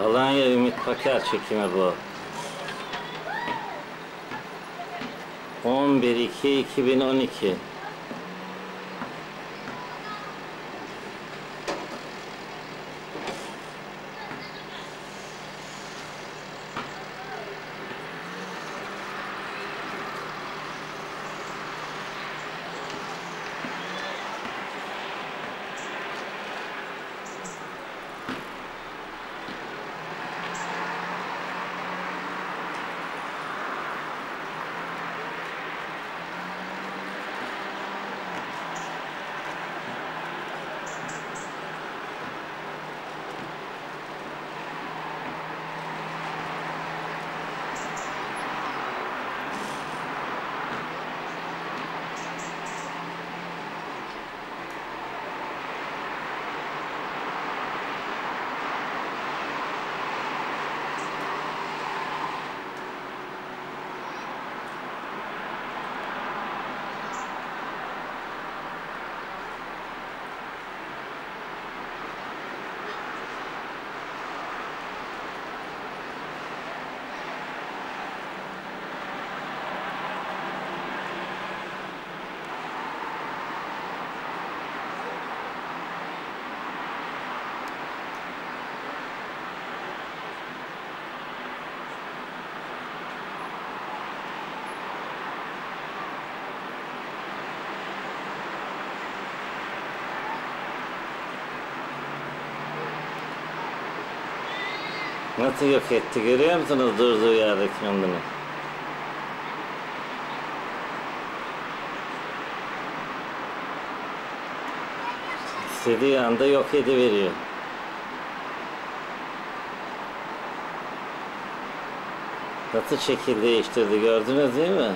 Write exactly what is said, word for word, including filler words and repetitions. Alanya Ümit Paker çekimi bu. on bir iki iki bin on iki. Nasıl yok etti, görüyor musunuz durduğu yerde kendini? İstediği anda yok ediveriyor. Nasıl şekil değiştirdi, gördünüz değil mi?